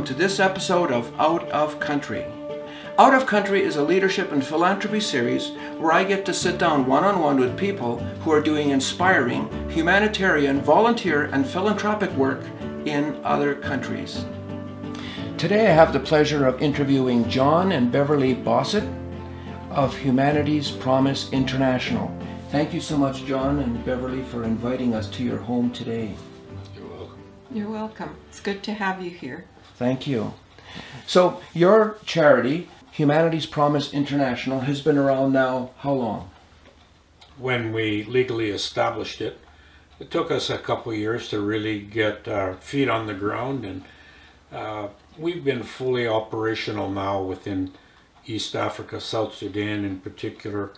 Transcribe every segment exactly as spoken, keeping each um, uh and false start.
welcome to this episode of Out of Country. Out of Country is a leadership and philanthropy series where I get to sit down one-on-one with people who are doing inspiring humanitarian, volunteer, and philanthropic work in other countries. Today I have the pleasure of interviewing John and Beverley Bossuyt of Humanity's Promise International. Thank you so much, John and Beverley, for inviting us to your home today. You're welcome. You're welcome. It's good to have you here. Thank you. So your charity, Humanity's Promise International, has been around now how long? When we legally established it, it took us a couple of years to really get our feet on the ground, and uh, we've been fully operational now within East Africa, South Sudan in particular,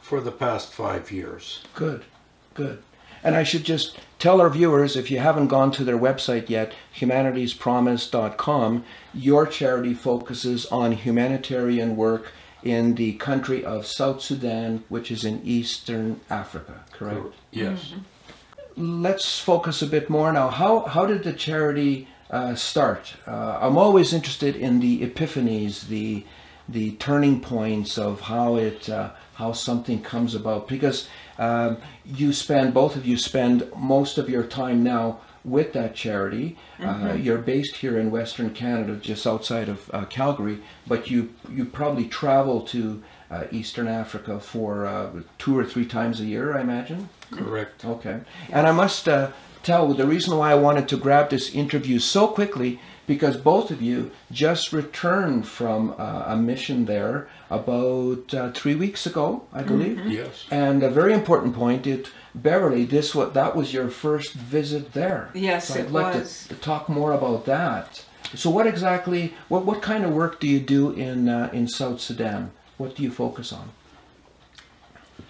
for the past five years. Good, good. And I should just tell our viewers, if you haven't gone to their website yet, humanities promise dot com, your charity focuses on humanitarian work in the country of South Sudan, which is in Eastern Africa, correct? Correct. Yes. Mm-hmm. Let's focus a bit more now. How, how did the charity uh, start? Uh, I'm always interested in the epiphanies, the the turning points of how it uh, how something comes about, because um, you spend both of you spend most of your time now with that charity. Mm-hmm. Uh, you're based here in Western Canada, just outside of uh, Calgary, but you you probably travel to uh, Eastern Africa for uh, two or three times a year, I imagine. Correct. Okay. And I must uh, tell the reason why I wanted to grab this interview so quickly, because both of you just returned from uh, a mission there about uh, three weeks ago, I believe. Mm-hmm. Yes. And a very important point, it, Beverley, this what that was your first visit there. Yes, so I'd it like was. to talk more about that. So, what exactly, what what kind of work do you do in uh, in South Sudan? What do you focus on?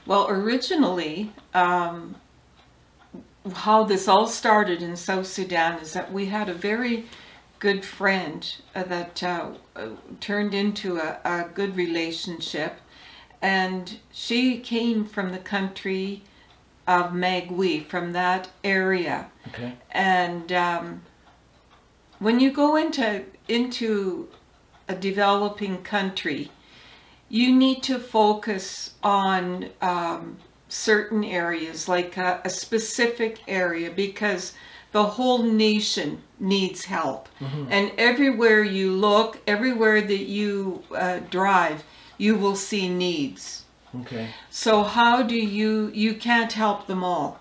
Well, originally, um, how this all started in South Sudan is that we had a very good friend uh, that uh, uh, turned into a, a good relationship, and she came from the country of Magwi, from that area. Okay. And um, when you go into into a developing country, you need to focus on um, certain areas, like a, a specific area, because the whole nation needs help. Mm-hmm. And everywhere you look, everywhere that you uh, drive, you will see needs. Okay. So how do you, you can't help them all.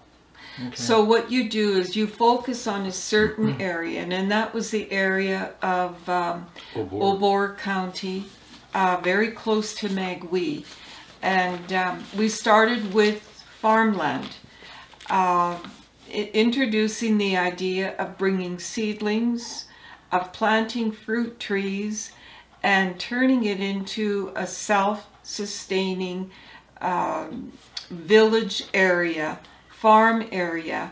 Okay. So what you do is you focus on a certain mm-hmm. area, and, and that was the area of um, Obor. Obor County, uh, very close to Magwi. And um, we started with farmland. Uh, introducing the idea of bringing seedlings, of planting fruit trees, and turning it into a self-sustaining um, village area, farm area,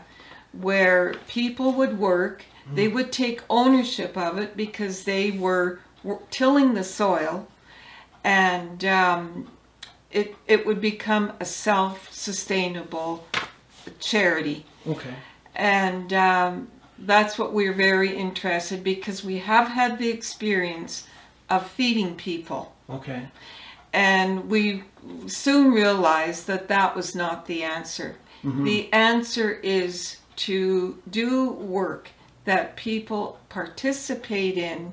where people would work. Mm. They would take ownership of it because they were tilling the soil, and um, it, it would become a self-sustainable charity. Okay. And um, that's what we're very interested, because we have had the experience of feeding people. Okay. And we soon realized that that was not the answer. Mm-hmm. The answer is to do work that people participate in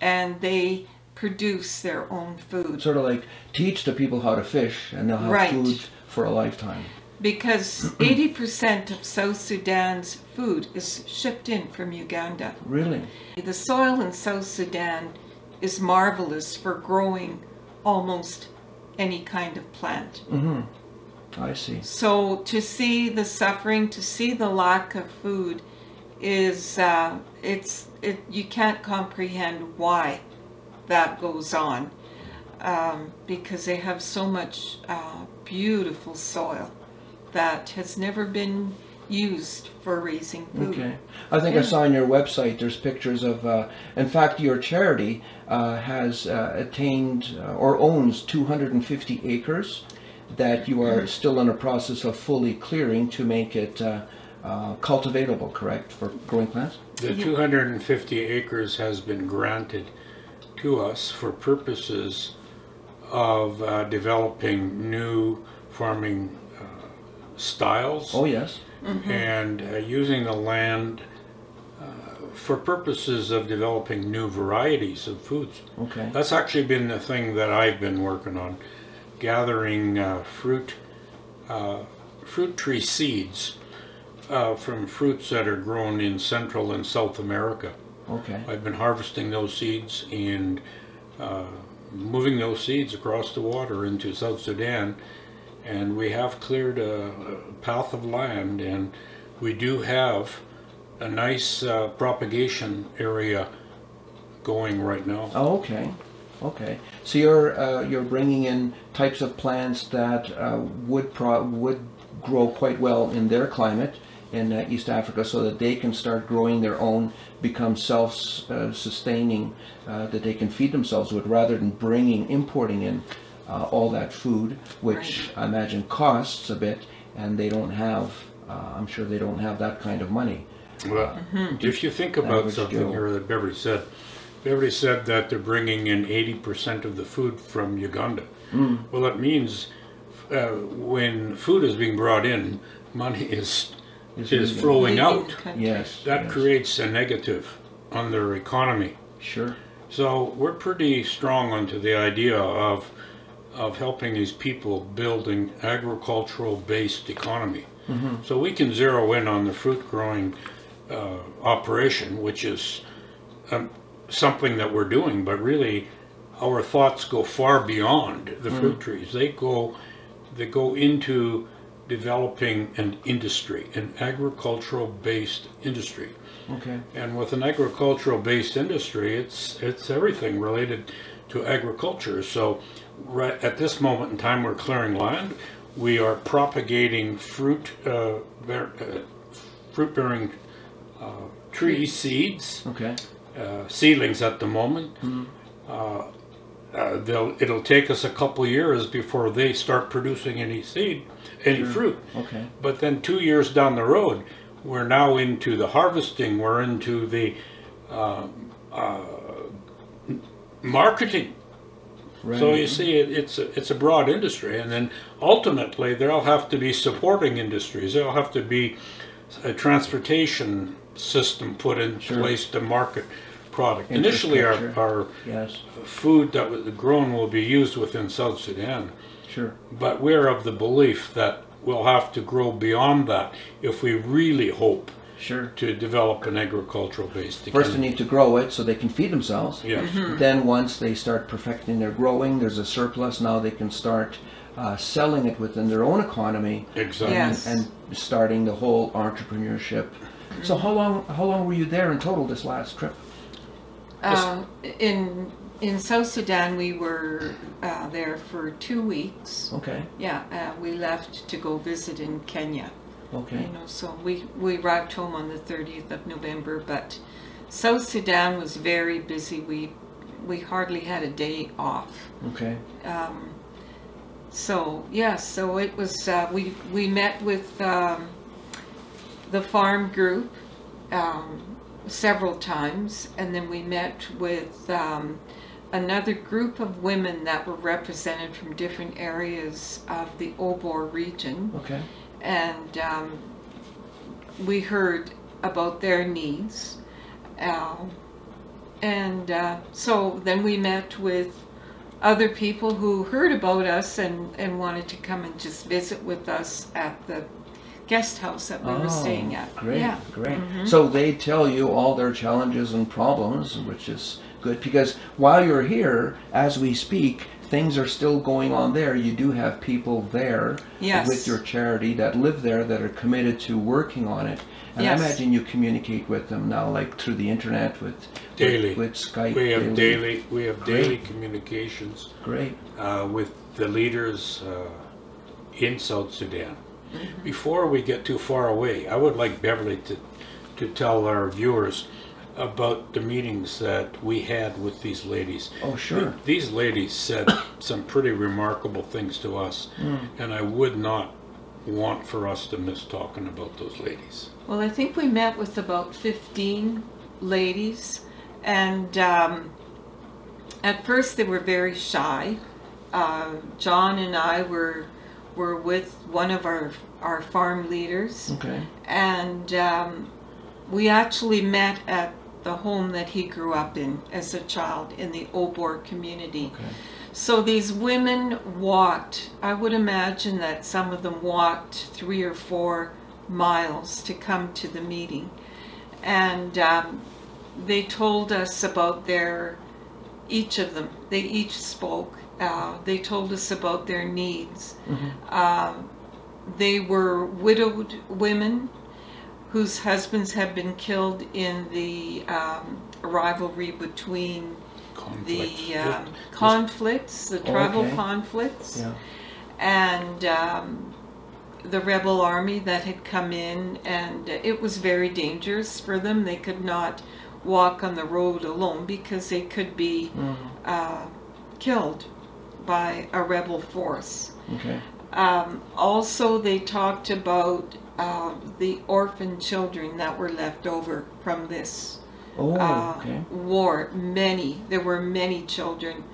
and they produce their own food. Sort of like teach the people how to fish and they'll have right. food for a lifetime. Because eighty percent of South Sudan's food is shipped in from Uganda. Really? The soil in South Sudan is marvelous for growing almost any kind of plant. Mm-hmm. I see. So to see the suffering, to see the lack of food is, uh, it's, it, you can't comprehend why that goes on, um, because they have so much uh, beautiful soil that has never been used for raising food. Okay. I think yeah. I saw on your website there's pictures of, uh, in fact your charity uh, has uh, attained uh, or owns two hundred fifty acres that you are still in a process of fully clearing to make it uh, uh, cultivatable, correct, for growing plants? The two hundred fifty acres has been granted to us for purposes of uh, developing new farming uh, styles. Oh, yes. Mm-hmm. And uh, using the land uh, for purposes of developing new varieties of foods. Okay. That's actually been the thing that I've been working on, gathering uh, fruit, uh, fruit tree seeds uh, from fruits that are grown in Central and South America. Okay. I've been harvesting those seeds and uh, moving those seeds across the water into South Sudan, and we have cleared a, a path of land, and we do have a nice uh, propagation area going right now. Oh, okay, okay. So you're uh, you're bringing in types of plants that uh, would pro would grow quite well in their climate in uh, East Africa, so that they can start growing their own, become self-sustaining, uh, uh, that they can feed themselves with, rather than bringing importing in Uh, all that food, which right. I imagine costs a bit, and they don't have, uh, I'm sure they don't have that kind of money. Well, mm-hmm. if you think about something here that Beverley said, Beverley said that they're bringing in eighty percent of the food from Uganda. Mm. Well, that means uh, when food is being brought in, money is, is, is flowing out. Yes, that yes. creates a negative on their economy. Sure. So we're pretty strong onto the idea of of helping these people build an agricultural-based economy. Mm-hmm. So we can zero in on the fruit-growing uh, operation, which is um, something that we're doing, but really our thoughts go far beyond the mm-hmm. fruit trees. They go, they go into developing an industry, an agricultural-based industry. Okay. And with an agricultural-based industry, it's, it's everything related to agriculture. So right at this moment in time, we're clearing land. We are propagating fruit, uh, bear, uh, fruit-bearing uh, tree seeds, okay. uh, seedlings at the moment. Mm-hmm. uh, uh, they'll, it'll take us a couple years before they start producing any seed, any sure. fruit. Okay. But then two years down the road, we're now into the harvesting. We're into the uh, uh, marketing. Right. So you see, it, it's, a, it's a broad industry, and then ultimately there'll have to be supporting industries. There'll have to be a transportation system put in sure. place to market product. Initially our, our yes. food that was grown will be used within South Sudan, sure. but we're of the belief that we'll have to grow beyond that if we really hope Sure. to develop an agricultural-based economy. First, they need to grow it so they can feed themselves. Yes. Mm-hmm. Then once they start perfecting their growing, there's a surplus. Now they can start uh, selling it within their own economy. Exactly. Yes. And, and starting the whole entrepreneurship. Mm-hmm. So how long how long were you there in total this last trip? Uh, in in South Sudan, we were uh, there for two weeks. Okay. Yeah, uh, we left to go visit in Kenya. Okay. You know, so we, we arrived home on the thirtieth of November, but South Sudan was very busy. We we hardly had a day off. Okay. Um, so yeah, so it was. Uh, we we met with um, the farm group um, several times, and then we met with um, another group of women that were represented from different areas of the Obor region. Okay. And um, we heard about their needs, uh, and uh, so then we met with other people who heard about us and, and wanted to come and just visit with us at the guest house that we oh, were staying at. Great, yeah. great. Mm-hmm. So they tell you all their challenges and problems, which is good, because while you're here, as we speak, things are still going on there. You do have people there yes. with your charity that live there that are committed to working on it. And yes. I imagine you communicate with them now, like through the internet, with daily, with, with Skype. We have daily, daily we have Great. daily communications. Great. Uh, with the leaders uh, in South Sudan. Mm-hmm. Before we get too far away, I would like Beverley to to tell our viewers about the meetings that we had with these ladies. Oh, sure. These ladies said some pretty remarkable things to us, mm. and I would not want for us to miss talking about those ladies? Well, I think we met with about fifteen ladies, and um, at first they were very shy. Uh, John and I were were with one of our our farm leaders, okay. and um, we actually met at the home that he grew up in as a child in the Obor community. Okay. So these women walked, I would imagine that some of them walked three or four miles to come to the meeting. And um, they told us about their, each of them, they each spoke. Uh, they told us about their needs. Mm-hmm. Um, they were widowed women whose husbands had been killed in the um, rivalry between Conflict. the um, conflicts, the tribal okay. conflicts, yeah. and um, the rebel army that had come in, and it was very dangerous for them. They could not walk on the road alone because they could be mm-hmm. uh, killed by a rebel force. Okay. Um, also, they talked about uh, the orphan children that were left over from this Oh, okay. uh, war. Many, there were many children.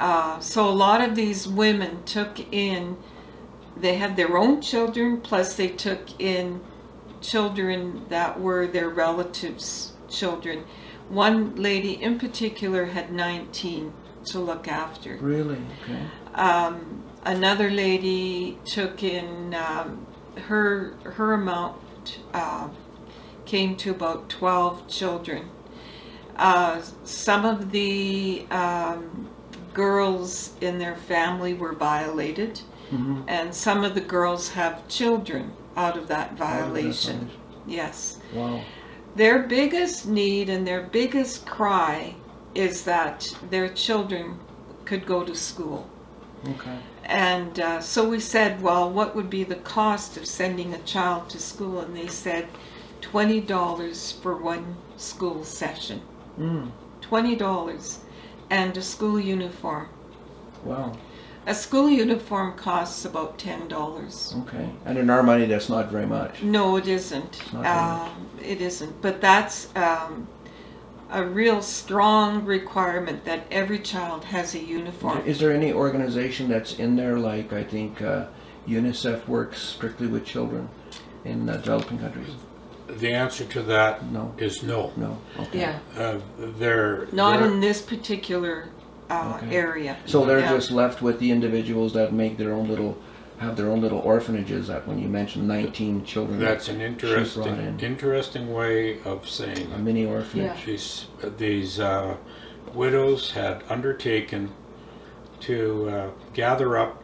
Uh, so a lot of these women took in, they had their own children, plus they took in children that were their relatives' children. One lady in particular had nineteen to look after. Really? Okay. Um, another lady took in, um, her, her amount, uh, came to about twelve children. Uh, some of the um, girls in their family were violated, mm-hmm. and some of the girls have children out of that violation. Oh, yes. Wow. Their biggest need and their biggest cry is that their children could go to school. Okay. And uh, so we said, well, what would be the cost of sending a child to school? And they said, twenty dollars for one school session. Mm. twenty dollars and a school uniform. Wow. A school uniform costs about ten dollars. Okay. And in our money, that's not very much. No, it isn't. It's not um, very much. It isn't. But that's um, a real strong requirement that every child has a uniform. Is there any organization that's in there, like I think uh, UNICEF works strictly with children in uh, developing countries? The answer to that no. is no. No. Okay. Yeah. Uh, they're not they're, in this particular uh, okay. area. So they're yeah. just left with the individuals that make their own little, have their own little orphanages. That when you mentioned nineteen children. That's that an interesting, in. interesting way of saying a mini orphanage. Yeah. These uh, widows had undertaken to uh, gather up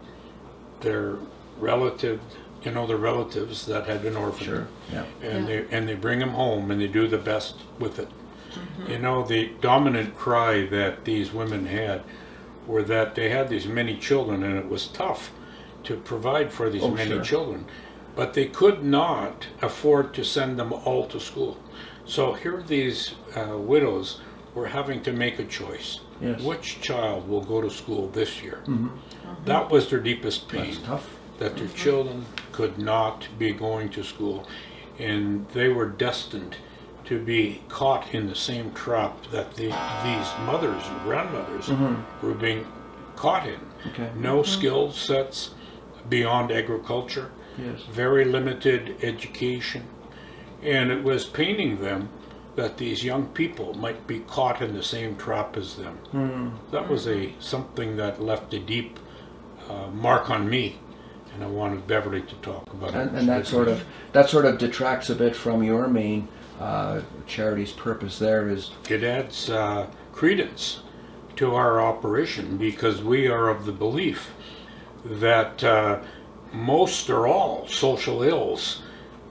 their relative. You know, the relatives that had been orphaned, sure. yeah. and yeah. they and they bring them home, and they do the best with it. Mm-hmm. You know, the dominant cry that these women had were that they had these many children, and it was tough to provide for these oh, many sure. children, but they could not afford to send them all to school. So here, these uh, widows were having to make a choice: yes. which child will go to school this year? Mm-hmm. Mm-hmm. That was their deepest pain. That's tough. That their children could not be going to school, and they were destined to be caught in the same trap that the, these mothers and grandmothers mm-hmm. were being caught in. Okay. No mm-hmm. skill sets beyond agriculture, yes. very limited education, and it was paining them that these young people might be caught in the same trap as them. Mm-hmm. That was a something that left a deep uh, mark on me. And I wanted Beverley to talk about and, it. And that sort of that sort of detracts a bit from your main uh, charity's purpose. There is it adds uh, credence to our operation because we are of the belief that uh, most or all social ills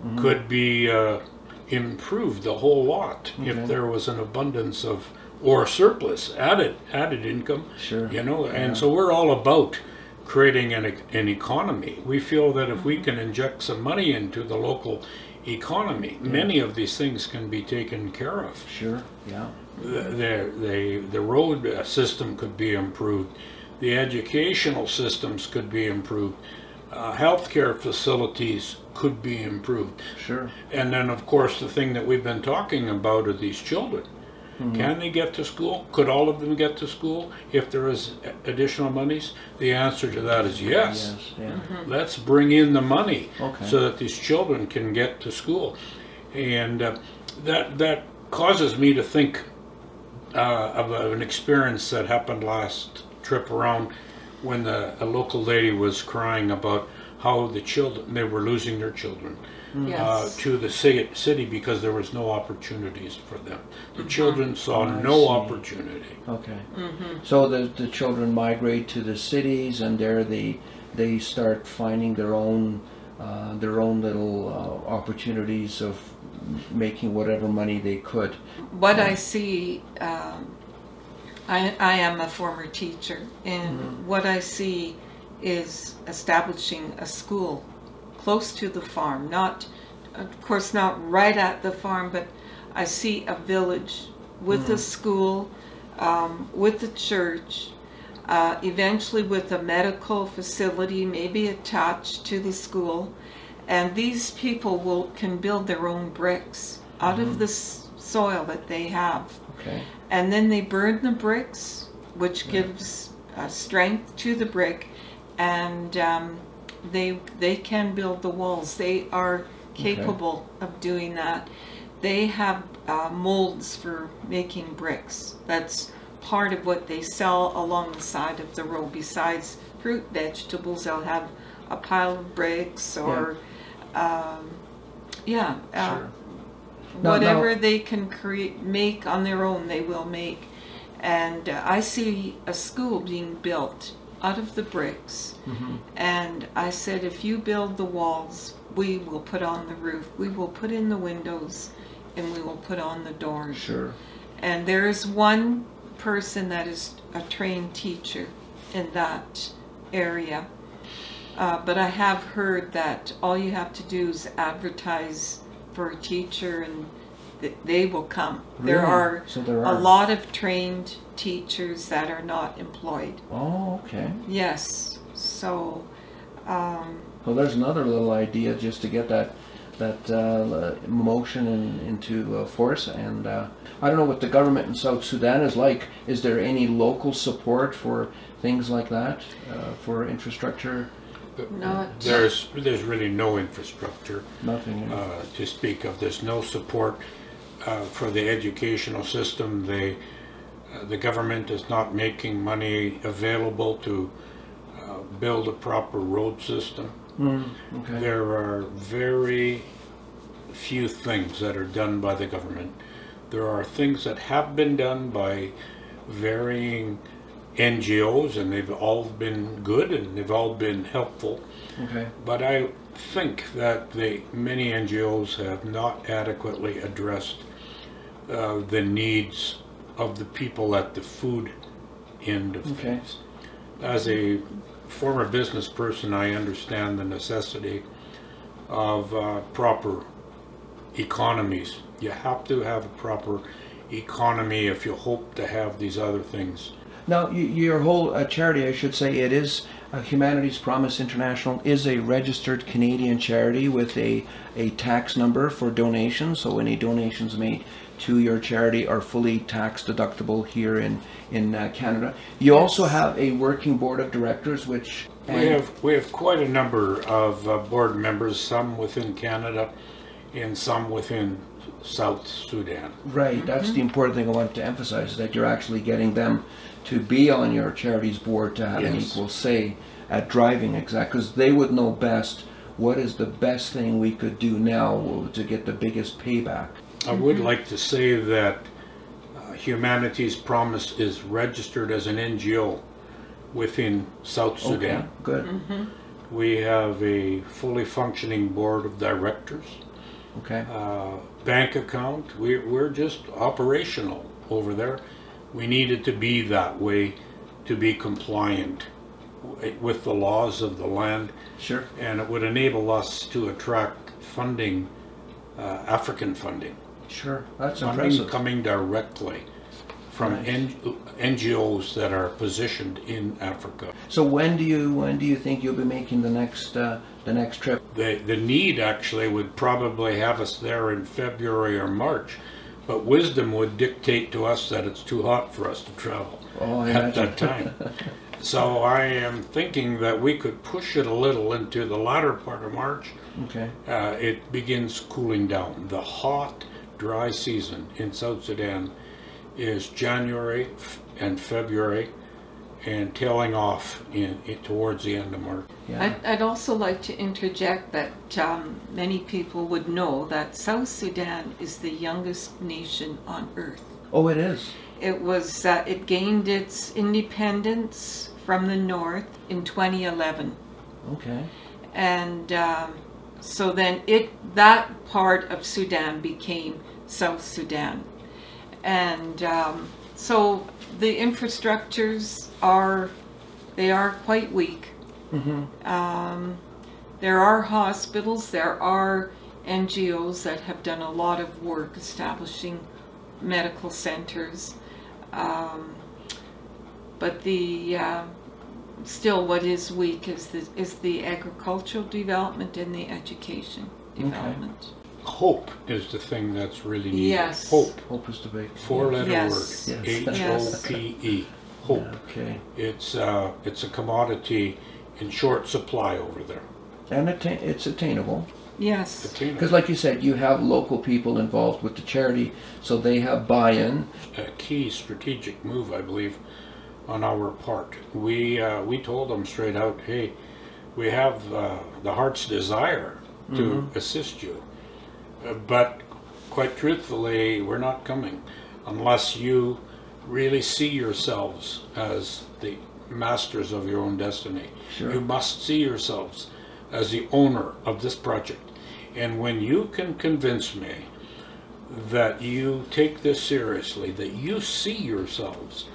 mm-hmm. could be uh, improved a whole lot okay. if there was an abundance of or surplus added added income. Sure, you know, yeah. and so we're all about. Creating an, an economy. We feel that if we can inject some money into the local economy, yeah. many of these things can be taken care of. Sure, yeah. The, the, the, the road system could be improved. The educational systems could be improved. uh, healthcare facilities could be improved. Sure. And then, of course, the thing that we've been talking about are these children. Mm-hmm. Can they get to school? Could all of them get to school if there is additional monies? The answer to that is yes. yes yeah. mm-hmm. Let's bring in the money okay. so that these children can get to school. And uh, that that causes me to think uh, of an experience that happened last trip around when the, a local lady was crying about how the children, they were losing their children mm. yes. uh, to the city because there was no opportunities for them. The mm-hmm. children saw oh, no opportunity. Okay. Mm-hmm. So the, the children migrate to the cities, and there they, they start finding their own, uh, their own little uh, opportunities of making whatever money they could. What um, I see, um, I, I am a former teacher, and mm-hmm. what I see is establishing a school close to the farm, not of course not right at the farm, but I see a village with mm-hmm. a school, um, with a church, uh, eventually with a medical facility maybe attached to the school, and these people will can build their own bricks out mm-hmm. of the soil that they have, okay. and then they burn the bricks, which yeah. gives uh, strength to the brick. And um, they they can build the walls. They are capable okay. of doing that. They have uh, molds for making bricks. That's part of what they sell along the side of the road. Besides fruit, vegetables, they'll have a pile of bricks or yeah, um, yeah uh, sure. whatever no, no. they can create, make on their own, they will make. And uh, I see a school being built out of the bricks. Mm-hmm. And I said, if you build the walls, we will put on the roof, we will put in the windows, and we will put on the doors. Sure. And there is one person that is a trained teacher in that area. Uh, but I have heard that all you have to do is advertise for a teacher and th they will come. Really? There are, so there are a lot of trained teachers that are not employed. Oh, okay. Yes. So um, well, there's another little idea just to get that that uh, motion in, into uh, force. And uh, I don't know what the government in South Sudan is like. Is there any local support for things like that, uh, for infrastructure? Not. There's there's really no infrastructure. Nothing uh, to speak of. There's no support uh, for the educational system. They Uh, the government is not making money available to uh, build a proper road system. Mm, okay. There are very few things that are done by the government. There are things that have been done by varying N G Os, and they've all been good and they've all been helpful. Okay. But I think that the many N G Os have not adequately addressed uh, the needs of the people at the food end of okay. things. As a former business person, I understand the necessity of uh, proper economies. You have to have a proper economy if you hope to have these other things. Now, your whole uh, charity, I should say, it is uh, Humanity's Promise International is a registered Canadian charity with a, a tax number for donations, so any donations made to your charity are fully tax deductible here in in uh, Canada. You yes. also have a working board of directors, which we have we have quite a number of uh, board members, some within Canada and some within South Sudan. Right, mm-hmm. that's the important thing I want to emphasize, is that you're actually getting them to be on your charity's board to have yes. an equal say at driving exactly, because they would know best what is the best thing we could do now to get the biggest payback. I would like to say that uh, Humanity's Promise is registered as an N G O within South Sudan. Okay, good. Mm-hmm. We have a fully functioning board of directors. Okay. Uh, bank account. We, we're just operational over there. We needed to be that way to be compliant with the laws of the land. Sure. And it would enable us to attract funding, uh, African funding. Sure, that's funding impressive. Coming directly from nice. N G Os that are positioned in Africa. So when do you when do you think you'll be making the next uh, the next trip? The the need actually would probably have us there in February or March, but wisdom would dictate to us that it's too hot for us to travel oh, yeah. at that time. So I am thinking that we could push it a little into the latter part of March. Okay. Uh, it begins cooling down. The hot, dry season in South Sudan is January and February, and tailing off in, in towards the end of March. Yeah. I'd, I'd also like to interject that um, many people would know that South Sudan is the youngest nation on earth. Oh, it is. It was. Uh, it gained its independence from the North in twenty eleven. Okay. And um, so then it that part of Sudan became South Sudan, and um, so the infrastructures are they are quite weak. Mm-hmm. Um, there are hospitals. There are N G Os that have done a lot of work establishing medical centers. Um, but the uh, still, what is weak is the is the agricultural development and the education development. Okay. Hope is the thing that's really needed. Yes, hope. Hope is the big four-letter yes. word. Yes. H O P E. Hope. Yeah, okay. It's uh, it's a commodity in short supply over there. And atta- it's attainable. Yes, because like you said, you have local people involved with the charity, so they have buy-in. A key strategic move, I believe, on our part. We uh, we told them straight out, hey, we have uh, the heart's desire to mm-hmm. assist you, uh, but quite truthfully, we're not coming unless you really see yourselves as the masters of your own destiny. Sure. You must see yourselves as the owner of this project. And when you can convince me that you take this seriously, that you see yourselves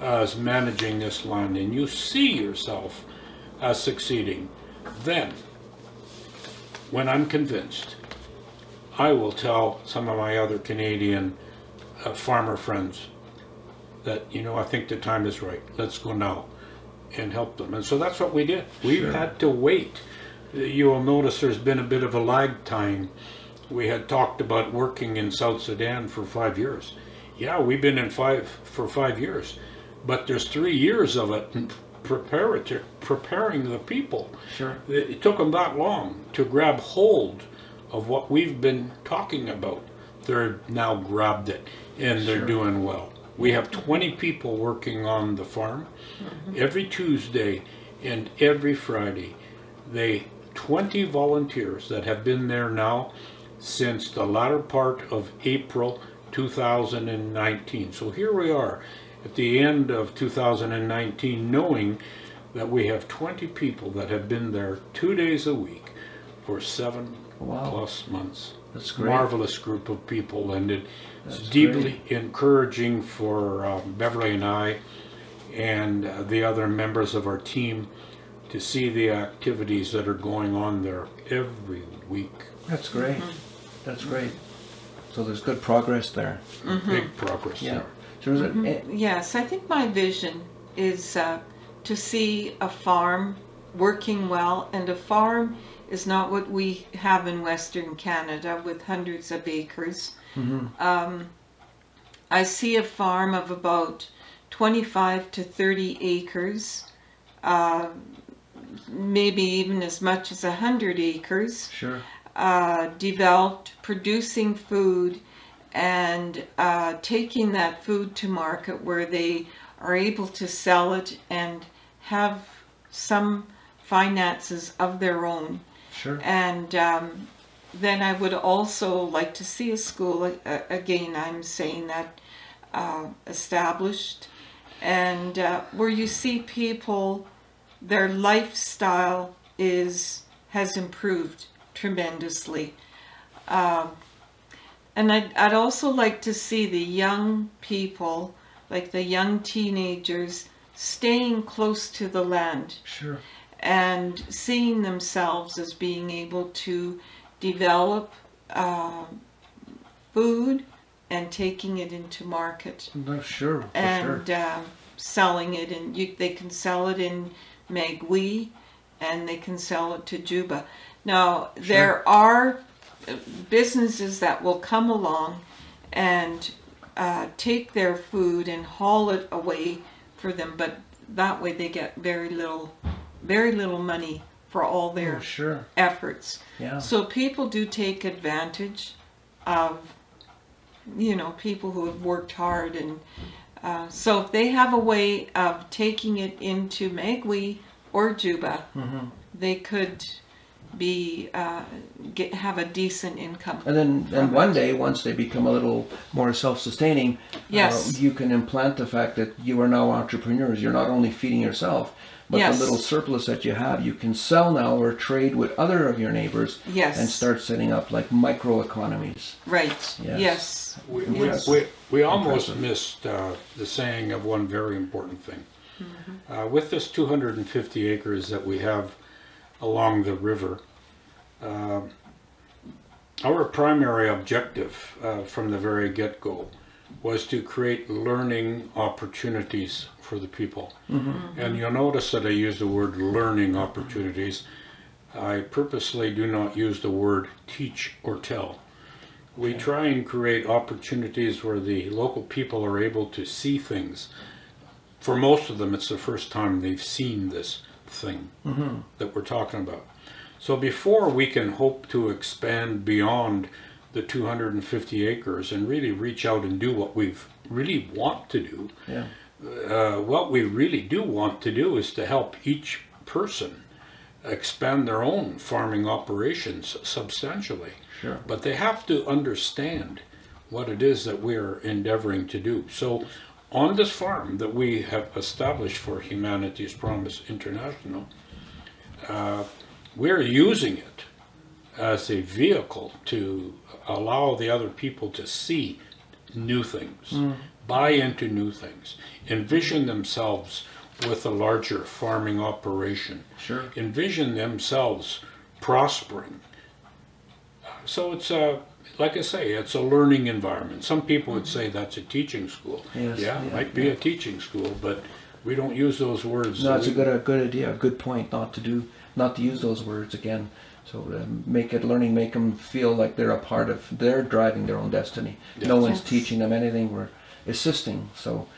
as managing this land, and you see yourself as succeeding, then when I'm convinced, I will tell some of my other Canadian uh, farmer friends that, you know, I think the time is right. Let's go now and help them. And so that's what we did. We sure. had to wait. You will notice there's been a bit of a lag time. We had talked about working in South Sudan for five years. Yeah, we've been in five for five years, but there's three years of it preparatory, preparing the people. Sure. It took them that long to grab hold of what we've been talking about. They're now grabbed it, and they're sure. doing well. We have twenty people working on the farm mm-hmm. every Tuesday and every Friday. They twenty volunteers that have been there now since the latter part of April two thousand nineteen. So here we are at the end of two thousand nineteen, knowing that we have twenty people that have been there two days a week for seven wow. plus months. That's great. Marvelous group of people, and it's That's deeply great. encouraging for um, Beverley and I and uh, the other members of our team to see the activities that are going on there every week. That's great. Mm-hmm. That's great. So there's good progress there. Mm-hmm. Big progress yeah. there. So is mm-hmm. it, it, yes, I think my vision is uh, to see a farm working well, and a farm is not what we have in Western Canada with hundreds of acres. Mm-hmm. um, I see a farm of about twenty-five to thirty acres, uh, maybe even as much as a hundred acres, sure. uh, developed, producing food, and uh, taking that food to market where they are able to sell it and have some finances of their own. Sure. And um, then I would also like to see a school, uh, again I'm saying that, uh, established, and uh, where you see people, their lifestyle is has improved tremendously. Um, and I'd, I'd also like to see the young people, like the young teenagers, staying close to the land. Sure. And seeing themselves as being able to develop uh, food, and taking it into market. No, sure. For and sure. Uh, selling it, and they can sell it in Magwi, and they can sell it to Juba. Now, sure. there are businesses that will come along and uh, take their food and haul it away for them, but that way they get very little, very little money for all their oh, sure. efforts. Yeah. So people do take advantage of, you know, people who have worked hard, and uh, so if they have a way of taking it into Magwi or Juba, mm-hmm. they could be uh, get, have a decent income. And then and one day, once they become a little more self-sustaining, yes. uh, you can implant the fact that you are now entrepreneurs. You're not only feeding yourself, but yes. the little surplus that you have, you can sell now or trade with other of your neighbors yes. and start setting up like micro economies. Right. Yes. yes. We, yes. we, we, we almost missed uh, the saying of one very important thing. Mm-hmm. uh, with this two hundred fifty acres that we have along the river, uh, our primary objective uh, from the very get-go was to create learning opportunities for the people. Mm-hmm. And you'll notice that I use the word learning opportunities. I purposely do not use the word teach or tell. We try and create opportunities where the local people are able to see things. For most of them, it's the first time they've seen this thing mm-hmm. that we're talking about. So before we can hope to expand beyond the two hundred fifty acres and really reach out and do what we really want to do, yeah. uh, what we really do want to do is to help each person expand their own farming operations substantially. Sure. But they have to understand what it is that we're endeavoring to do. So on this farm that we have established for Humanity's Promise International, uh, we're using it as a vehicle to allow the other people to see new things, mm. buy into new things, envision themselves with a larger farming operation, sure. envision themselves prospering. So it's a, like I say, it's a learning environment. Some people would say that's a teaching school. Yes, yeah, it yeah, might be yeah. a teaching school, but we don't use those words. No, so it's we, a good, a good idea, a good point not to do, not to use those words again. So uh, make it learning, make them feel like they're a part of, they're driving their own destiny. Yes. No one's yes. teaching them anything, we're assisting. So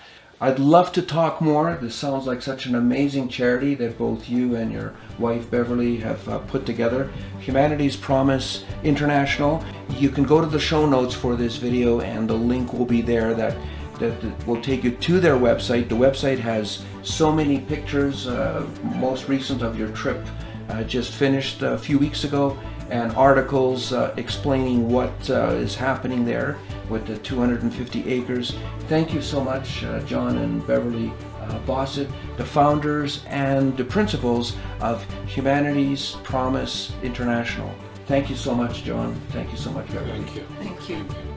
I'd love to talk more. This sounds like such an amazing charity that both you and your wife Beverley have uh, put together, Humanity's Promise International. You can go to the show notes for this video and the link will be there that, that, that will take you to their website. The website has so many pictures, uh, most recent of your trip uh, just finished a few weeks ago, and articles uh, explaining what uh, is happening there with the two hundred fifty acres. Thank you so much, uh, John and Beverley uh, Bossuyt, the founders and the principals of Humanity's Promise International. Thank you so much, John. Thank you so much, Beverley. Thank you. Thank you.